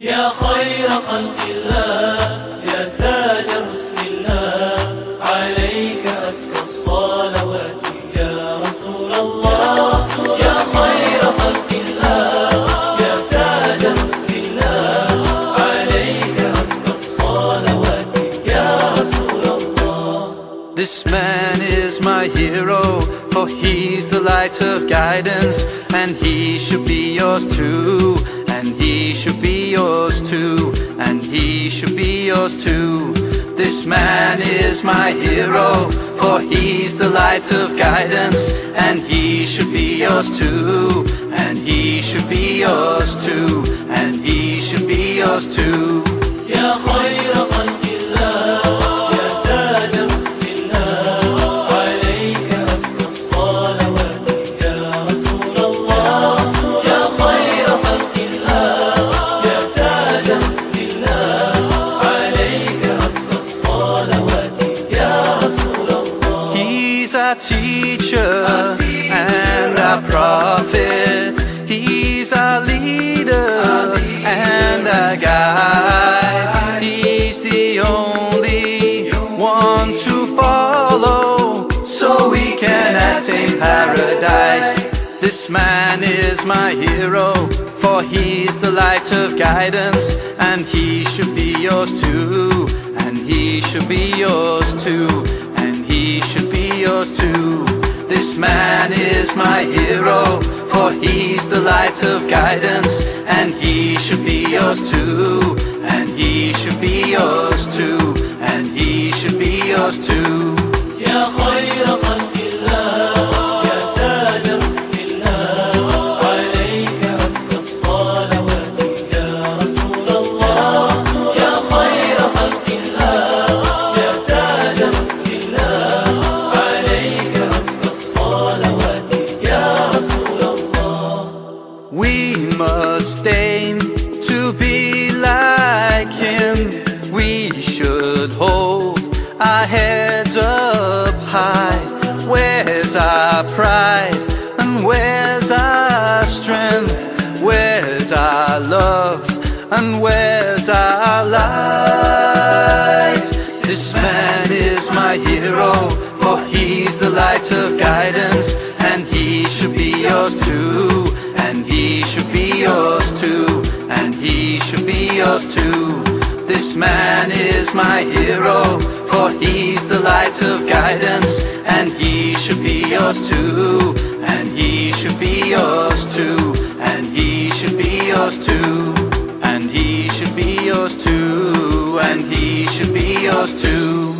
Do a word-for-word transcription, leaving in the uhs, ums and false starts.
يا خير خلق الله يا تاج رسل الله عليك أزكى الصلوات يا رسول الله يا خير خلق الله يا تاج رسل الله عليك أزكى الصلوات يا رسول الله. This man is my hero, for he's the light of guidance, and he should be yours too. And he should be yours too, and he should be yours too. This man is my hero, for he's the light of guidance, and he should be yours too, and he should be yours too, and he should be yours too. Ya khayr khalqillah. Our teacher, our teacher and our prophet, he's our leader, our leader and our guide. He's the only one to follow, so we can attain paradise. This man is my hero, for he's the light of guidance, and he should be yours too, and he should be yours too, and he should be yours too. This man is my hero, for he's the light of guidance, and he should be yours too, and he should be yours too, and he should be yours too. Ya khayr khalqillah. Our heads up high, where's our pride and where's our strength, where's our love and where's our light? This man is my hero, for he's the light of guidance, and he should be yours too, and he should be yours too, and he should be yours too. This man is my hero, for he's the light of guidance, and he should be yours too, and he should be yours too, and he should be yours too, and he should be yours too, and he should be yours too.